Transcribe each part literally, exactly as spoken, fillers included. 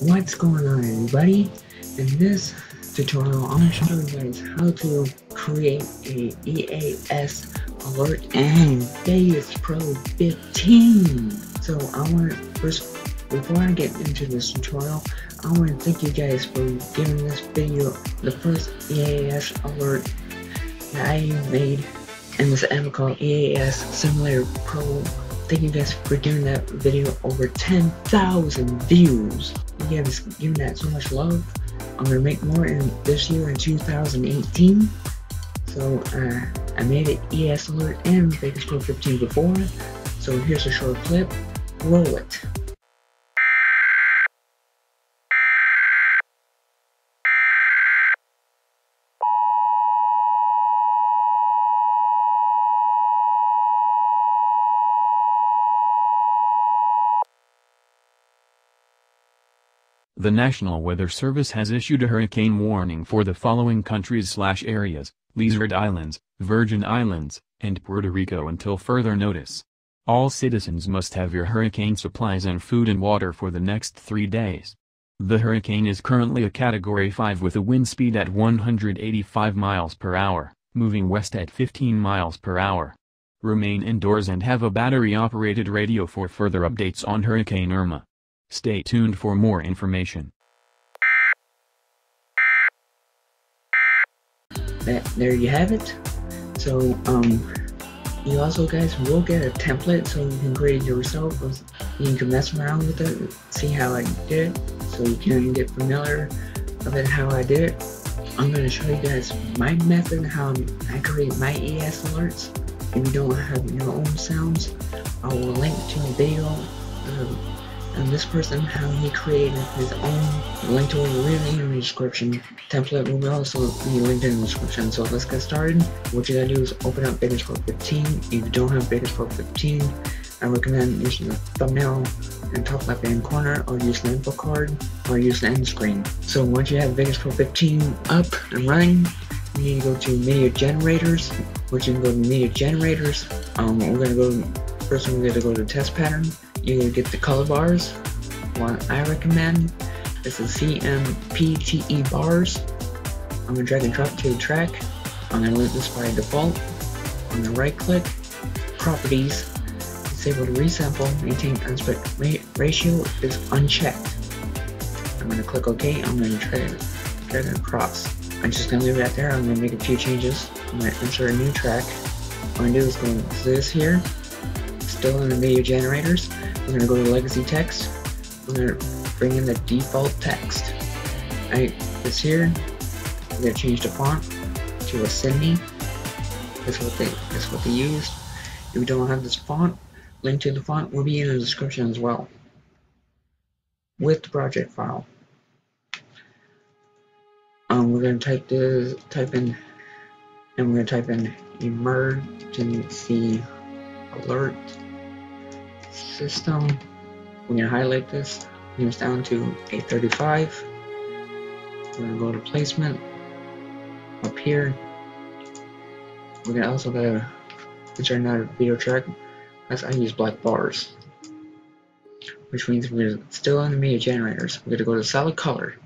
What's going on, everybody? In this tutorial, I'm going to show you guys how to create a E A S alert in Vegas Pro fifteen. So I want to first, before I get into this tutorial, I want to thank you guys for giving this video the first E A S alert that I made in this app called E A S Simulator Pro. Thank you guys for giving that video over ten thousand views. You guys giving that so much love. I'm gonna make more in this year in two thousand eighteen. So uh, I made an E A S alert and Vegas Pro fifteen before. So here's a short clip. Roll it. The National Weather Service has issued a hurricane warning for the following countries slash areas: Lizard Islands, Virgin Islands, and Puerto Rico until further notice. All citizens must have your hurricane supplies and food and water for the next three days. The hurricane is currently a Category five with a wind speed at one hundred eighty-five miles per hour, moving west at fifteen miles per hour. Remain indoors and have a battery-operated radio for further updates on Hurricane Irma. Stay tuned for more information. That, there you have it. So, um, you also guys will get a template so you can create it yourself. You can mess around with it, see how I did it, so you can get familiar with how I did it. I'm going to show you guys my method, how I create my E A S alerts. If you don't have your own sounds, I will link to a video. Um, And this person, how he created his own, link to it will be in the description. Template will also be linked in the description. So let's get started. What you gotta do is open up Vegas Pro fifteen. If you don't have Vegas Pro fifteen, I recommend using the thumbnail and top left hand corner, or use the info card, or use the end screen. So once you have Vegas Pro fifteen up and running, you need to go to media generators, which you can go to media generators. Um, we're gonna go first. We're gonna go to test pattern. You're going to get the color bars. One I recommend is the S M P T E bars. I'm going to drag and drop to the track. I'm going to leave this by default. I'm going to right click, properties, disable to resample, maintain aspect ratio is unchecked. I'm going to click OK. I'm going to drag, drag it across. I'm just going to leave that there. I'm going to make a few changes. I'm going to insert a new track. What I'm going to do is go to this here, still in the media generators. We're going to go to legacy text. We're going to bring in the default text. Right, this here, we're going to change the font to a Sydney. That's what they, that's what they used. If you don't have this font, link to the font will be in the description as well, with the project file. Um, we're going to type this, type in, and we're going to type in emergency alert system. We're going to highlight this, move down to eight thirty-five. We're going to go to placement up here. We're going to also go to insert another video track. That's I use black bars, which means we're still in the media generators. We're going to go to solid color.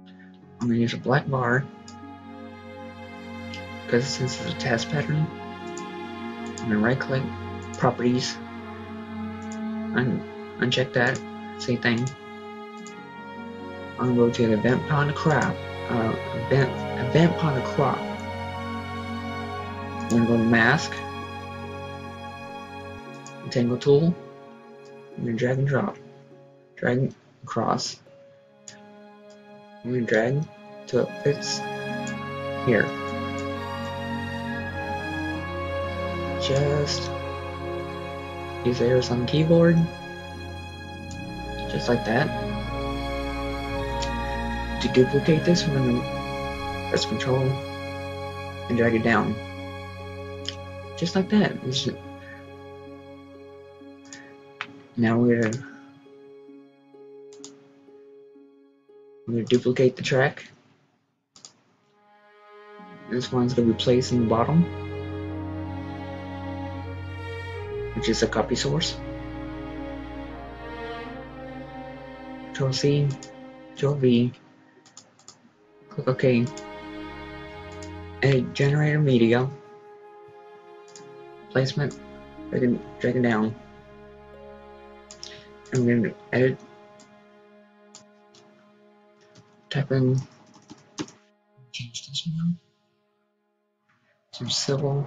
I'm going to use a black bar because since it's a task pattern. I'm going to right click, properties, Un uncheck that, same thing. I'm going to go to the event upon the crop, uh, event, event upon the crop. I'm going to go to mask, entangle tool, I'm going to drag and drop, drag across, I'm going to drag till it fits here. Just use the arrows on the keyboard, just like that. To duplicate this, we're going to press Control and drag it down, just like that. Now we're going to, we're going to duplicate the track. This one's going to be placed in the bottom, which is a copy source. Control C, Jovi. Click OK. And generate a media. Placement. Drag it, drag it down. I'm going to edit. Type in. Change this one. Some civil.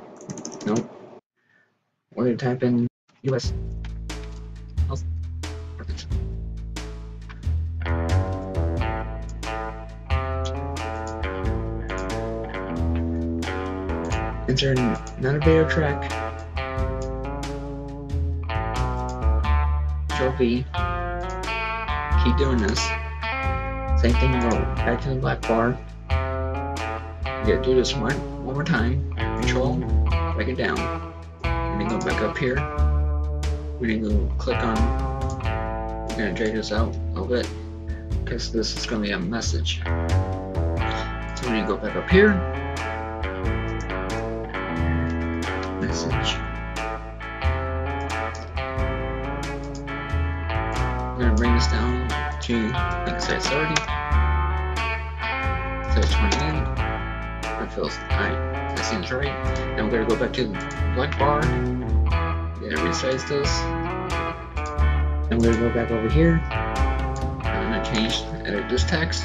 Nope. We're going to type in U S Health Department. Insert another video track. Control V. Keep doing this. Same thing, go back to the black bar. You gotta do this one, one more time. Control, back it down. We're gonna go back up here. We're gonna go click on. We're gonna drag this out a little bit because this is gonna be a message. So we're gonna go back up here. Message. We're gonna bring this down to like size thirty, size twenty-nine. That feels fine. That seems right. Now we're gonna go back to the black bar. We're gonna resize this. And we're gonna go back over here. I'm gonna change, edit this text.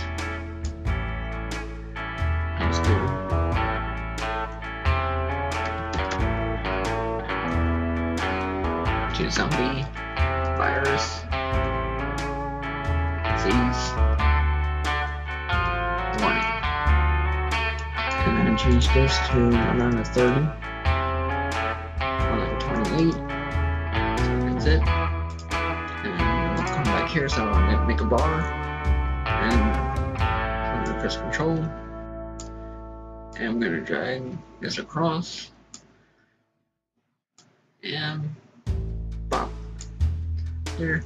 Let's do it. To zombie, virus, disease, warning. And then change this to around a thirty, around a twenty-eight, so that's it. And we'll come back here, so I want to make a bar, and I'm going to press control, and I'm going to drag this across, and pop, there,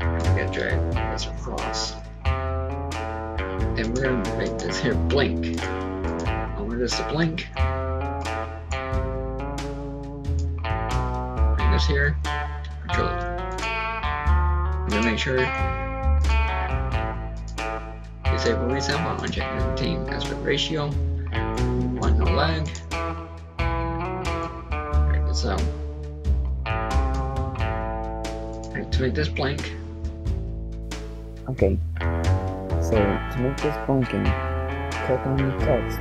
and I'm going to drag this across. And we're going to make this here blink. I want this to blink. Bring this here. Control it. I'm going to make sure. Disable reset while on check nineteen aspect ratio. Want no lag. Drag this out. And to make this blink. Okay. So, to make this blinking, click on the text.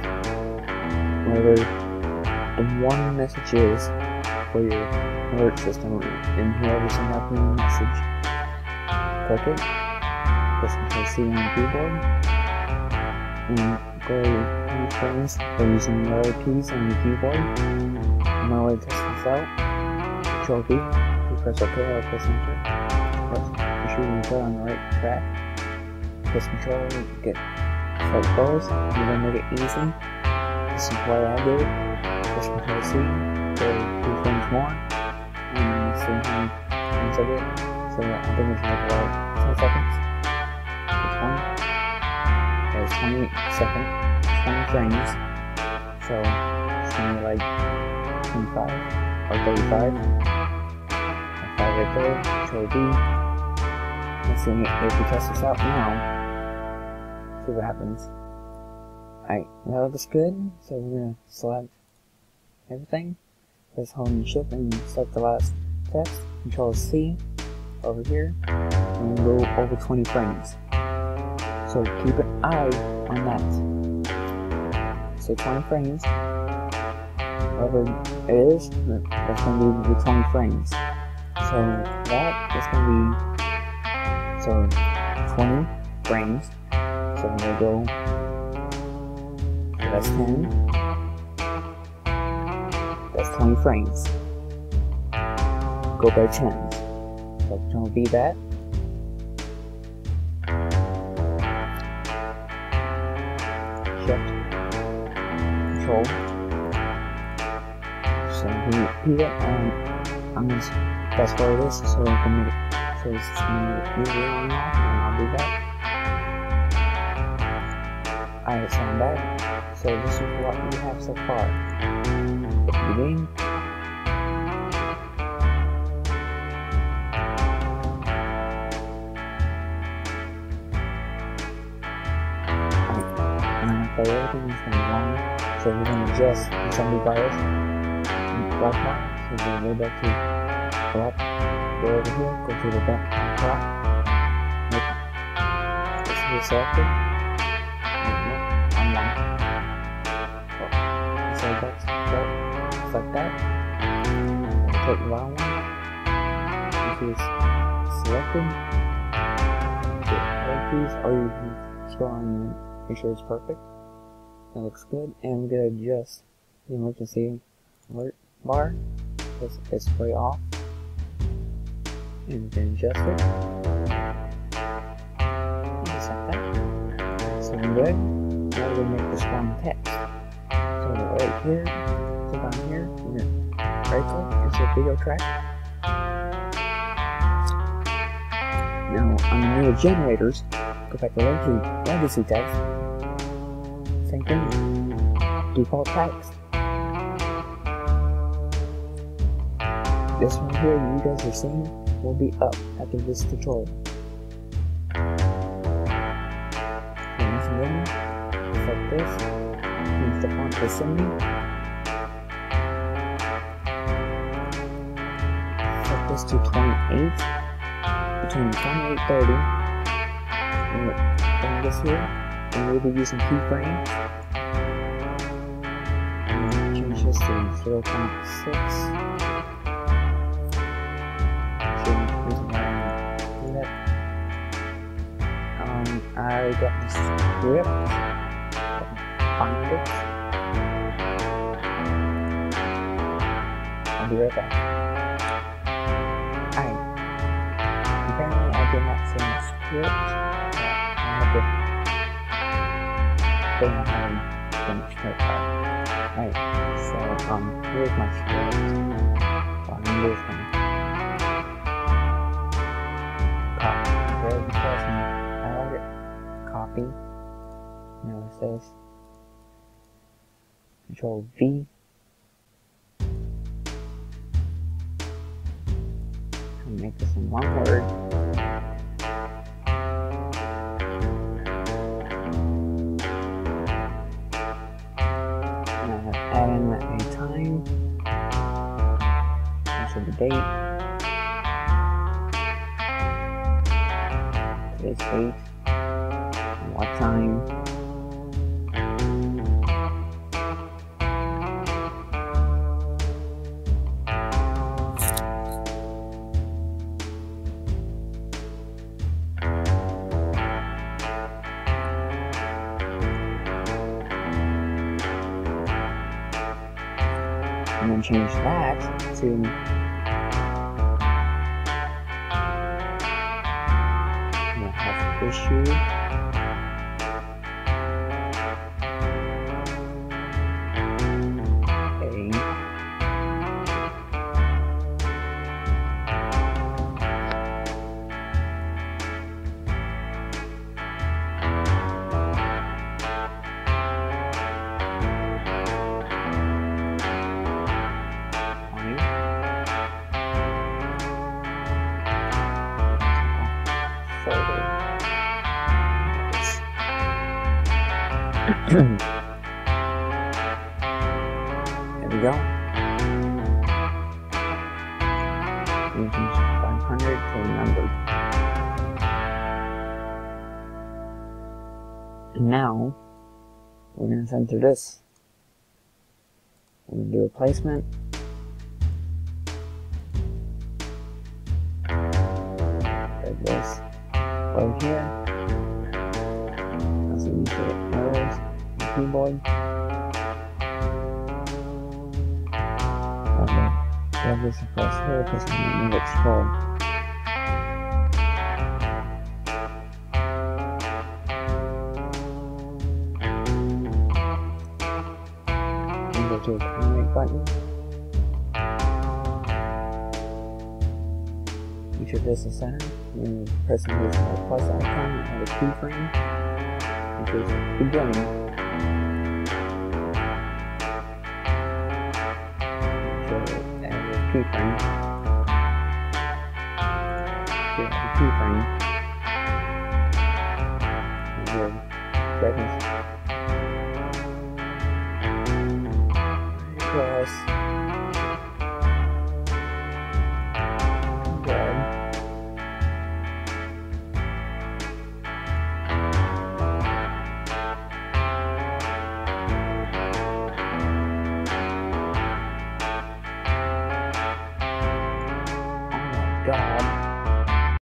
Whatever the one message is for your alert system, and whoever's sent out the message, click it, press Ctrl C on the keyboard, and go to your friends by using the arrow keys on the keyboard. I'm going to test this out. Ctrl B, you press OK, I'll press Enter. Press ensure you put on the right track. Press control, get slight balls, you're gonna make it easy. This is what I do. Press control C, go two frames more, and then the same time frames of it. So I think it's like about ten seconds. It's one. There's twenty seconds, twenty frames. So it's gonna be like twenty-five or thirty-five. That's five right there, control D. Let's see if we test this out now. See what happens. Alright, that looks good, so we're gonna select everything. Press Hold and Shift and select the last text. Control C over here, and go over twenty frames. So keep an eye on that. So twenty frames. Whatever it is, that's gonna be the twenty frames. So that is gonna be so twenty frames. So I'm gonna go. That's ten. That's twenty frames. Go by ten. So don't be that. Shift. Control. So I'm gonna repeat it. Um, I'm gonna press for this so I can make it. So it's gonna be easier on that, and I'll do that. Alright, so I'm back. So this is what we have so far. Hit the game. priority is number one, so we can adjust the zombie virus right now. So we'll go back to crop, go over here, go to the back crop, make this be selected, unlock, so back to crop, just like that, and take round one, which is selected, get all keys, or you can scroll on it. Make sure it's perfect. That looks good. And we're going to adjust the emergency alert bar. Let's display off. And we can adjust it. Just like that. So good. Now we're going to make this one text. So we're right here. Click on here. We're going to right click. It's a video track. Now on the newer generators, go back to legacy text, same thing, default text. This one here you guys are seeing will be up after this tutorial. And this one, just like this, change the font to symbol. Set this to twenty-eight, between twenty-eight and thirty. And this here, and we'll be using keyframes. And change this to zero point six. Um, I got the script. Find it. I'll be right back. Alright. Apparently, I did not send the script. Thing um, right, so um, here's my script. So I'm losing. Copy. Very interesting. I like it. Copy. Now it says Control V. I'll make this in one word. Date. Today's date. What time? And then change that to issue A folder. There we go. We can five hundred to a number. And now we're gonna center this. We're gonna do a placement. Like this. Right here. That's what we should arrows. Keyboard. Okay, grab this across here because I'm gonna move it scroll. And go to the comic button. Make sure this is centered. Then press the plus icon and the keyframe. Make sure it's beginning. Keyframe. Get the keyframe. And here, seconds. us.